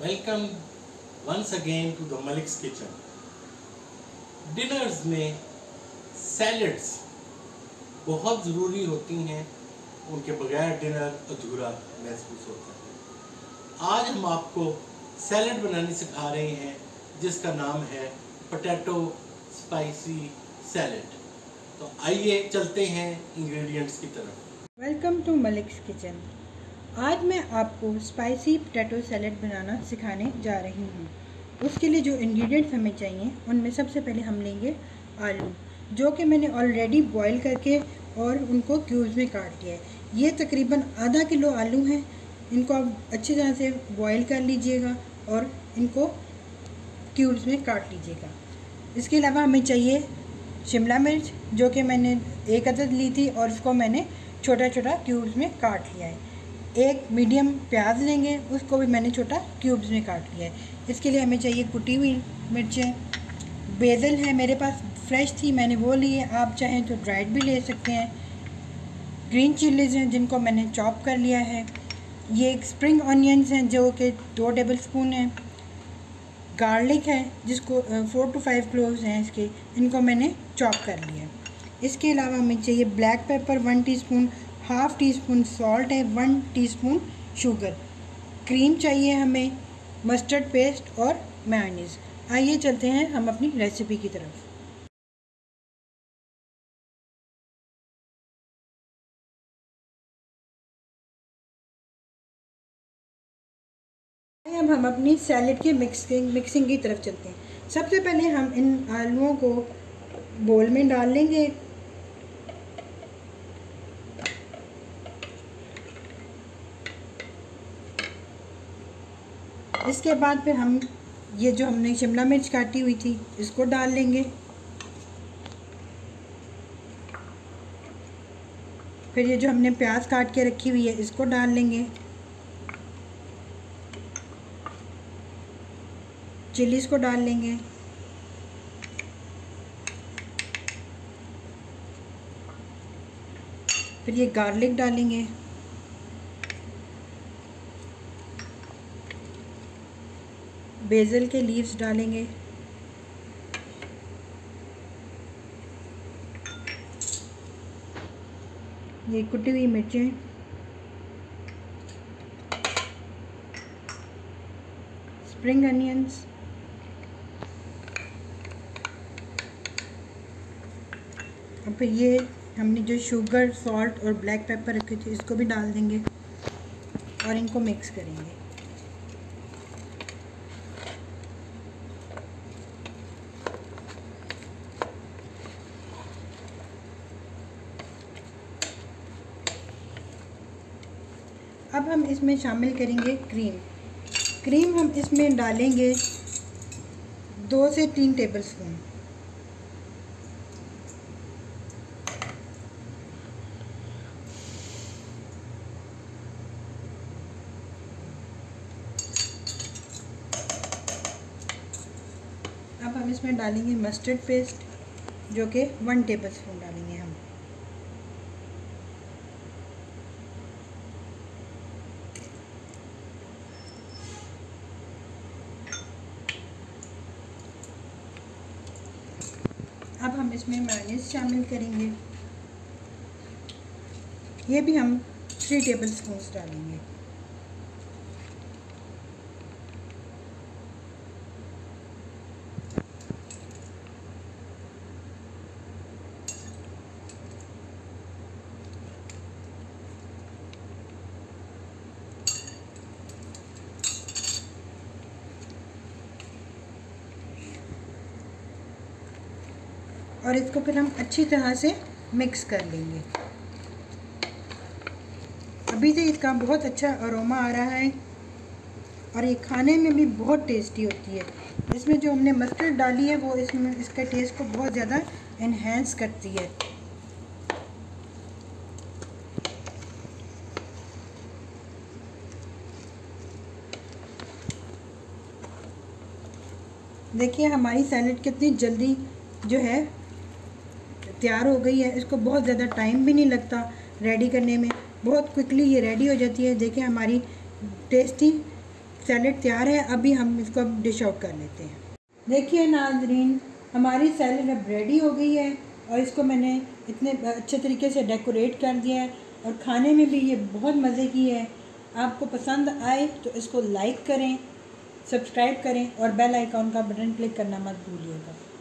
Welcome once again to the Malik's kitchen. Dinners में salads बहुत ज़रूरी होती हैं, उनके बगैर डिनर अधूरा महसूस होता है। आज हम आपको सैलड बनाने सिखा रहे हैं जिसका नाम है पोटैटो स्पाइसी सैलड। तो आइए चलते हैं इंग्रेडिएंट्स की तरफ। Welcome to Malik's kitchen. आज मैं आपको स्पाइसी पोटैटो सैलड बनाना सिखाने जा रही हूँ। उसके लिए जो इंग्रेडिएंट्स हमें चाहिए उनमें सबसे पहले हम लेंगे आलू, जो कि मैंने ऑलरेडी बॉईल करके और उनको क्यूब्स में काट लिया है। ये तकरीबन आधा किलो आलू हैं। इनको आप अच्छी तरह से बॉईल कर लीजिएगा और इनको क्यूब्स में काट लीजिएगा। इसके अलावा हमें चाहिए शिमला मिर्च, जो कि मैंने एक अदद ली थी और उसको मैंने छोटा छोटा क्यूब्स में काट लिया है। एक मीडियम प्याज लेंगे, उसको भी मैंने छोटा क्यूब्स में काट लिया है। इसके लिए हमें चाहिए कुटी हुई मिर्चें। बेसल है मेरे पास, फ्रेश थी मैंने वो ली है, आप चाहें तो ड्राइड भी ले सकते हैं। ग्रीन चिलीज़ हैं जिनको मैंने चॉप कर लिया है। ये एक स्प्रिंग ऑनियंस हैं जो कि 2 टेबलस्पून हैं। गार्लिक है जिसको 4 to 5 क्लोव्स हैं इसके, इनको मैंने चॉप कर लिया। इसके अलावा हमें चाहिए black pepper 1 teaspoon, half teaspoon salt है, 1 टीस्पून शुगर। क्रीम चाहिए हमें, मस्टर्ड पेस्ट और मेयोनीज़। आइए चलते हैं हम अपनी रेसिपी की तरफ। अब हम अपनी सैलड की मिक्सिंग की तरफ चलते हैं। सबसे पहले हम इन आलूओं को बोल में डाल लेंगे। इसके बाद फिर हम ये जो हमने शिमला मिर्च काटी हुई थी इसको डाल लेंगे। फिर ये जो हमने प्याज काट के रखी हुई है इसको डाल लेंगे। चिलीज़ को डाल लेंगे। फिर ये गार्लिक डालेंगे। बेसल के लीव्स डालेंगे। ये कुटी हुई मिर्चें, स्प्रिंग अनियंस, और फिर ये हमने जो शुगर, सॉल्ट और ब्लैक पेपर रखे थे इसको भी डाल देंगे और इनको मिक्स करेंगे। अब हम इसमें शामिल करेंगे क्रीम। क्रीम हम इसमें डालेंगे 2 से 3 टेबलस्पून। अब हम इसमें डालेंगे मस्टर्ड पेस्ट, जो कि 1 टेबलस्पून डालेंगे हम। अब हम इसमें मेयोनीज़ शामिल करेंगे, ये भी हम 3 टेबलस्पून डालेंगे। और इसको फिर हम अच्छी तरह से मिक्स कर लेंगे। अभी से इसका बहुत अच्छा अरोमा आ रहा है और ये खाने में भी बहुत टेस्टी होती है। इसमें जो हमने मस्टर्ड डाली है वो इसमें इसका टेस्ट को बहुत ज़्यादा एनहेंस करती है। देखिए हमारी सैलड कितनी जल्दी जो है तैयार हो गई है। इसको बहुत ज़्यादा टाइम भी नहीं लगता रेडी करने में, बहुत क्विकली ये रेडी हो जाती है। देखिए हमारी टेस्टी सैलेड तैयार है। अभी हम इसको अब डिश आउट कर लेते हैं। देखिए नाज़रीन, हमारी सैलेड अब रेडी हो गई है और इसको मैंने इतने अच्छे तरीके से डेकोरेट कर दिया है और खाने में भी ये बहुत मज़े की है। आपको पसंद आए तो इसको लाइक करें, सब्सक्राइब करें और बेल आइकॉन का बटन क्लिक करना मत भूलिएगा।